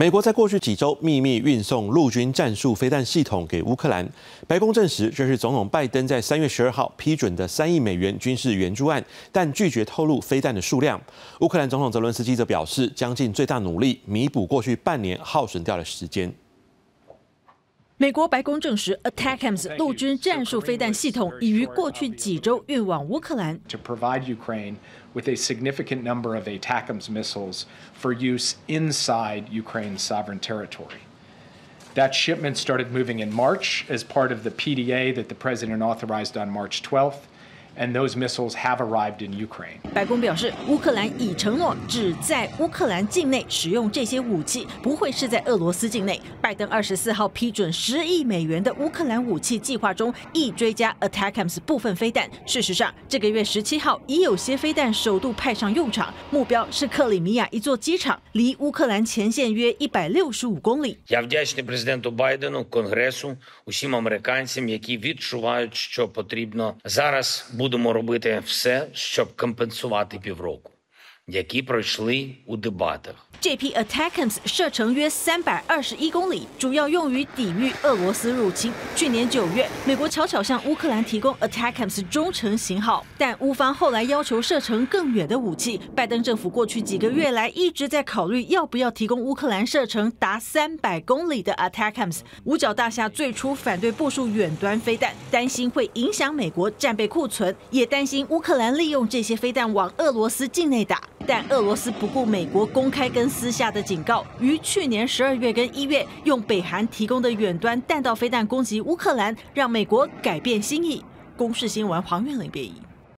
美国在过去几周秘密运送陆军战术飞弹系统给乌克兰。白宫证实，这是总统拜登在3月12号批准的3亿美元军事援助案，但拒绝透露飞弹的数量。乌克兰总统泽伦斯基则表示，将尽最大努力弥补过去半年耗损掉的时间。 美国白宫证实 ，ATACMS 陆军战术飞弹系统已于过去几周运往乌克兰。To provide Ukraine with a significant number of ATACMS missiles for use inside Ukraine's sovereign territory. That shipment started moving in March as part of the PDA that the president authorized on March 12th. And those missiles have arrived in Ukraine. 白宫表示，乌克兰已承诺只在乌克兰境内使用这些武器，不会是在俄罗斯境内。拜登24号批准10亿美元的乌克兰武器计划中，亦追加 ATACMS 部分飞弹。事实上，这个月17号已有些飞弹首度派上用场，目标是克里米亚一座机场，离乌克兰前线约165公里。Я вдячний президенту Байдену, Конгресу, усім американцям, які відчувають, що потрібно зараз. Будемо робити все, щоб компенсувати півроку, які пройшли у дебатах. 这批 ATACMS 射程约321公里，主要用于抵御俄罗斯入侵。去年9月，美国悄悄向乌克兰提供 ATACMS 中程型号，但乌方后来要求射程更远的武器。拜登政府过去几个月来一直在考虑要不要提供乌克兰射程达300公里的 ATACMS。五角大厦最初反对部署远端飞弹，担心会影响美国战备库存，也担心乌克兰利用这些飞弹往俄罗斯境内打。但俄罗斯不顾美国公开跟 私下的警告，于去年12月跟1月用北韩提供的远端弹道飞弹攻击乌克兰，让美国改变心意。公视新闻黄韵玲编译。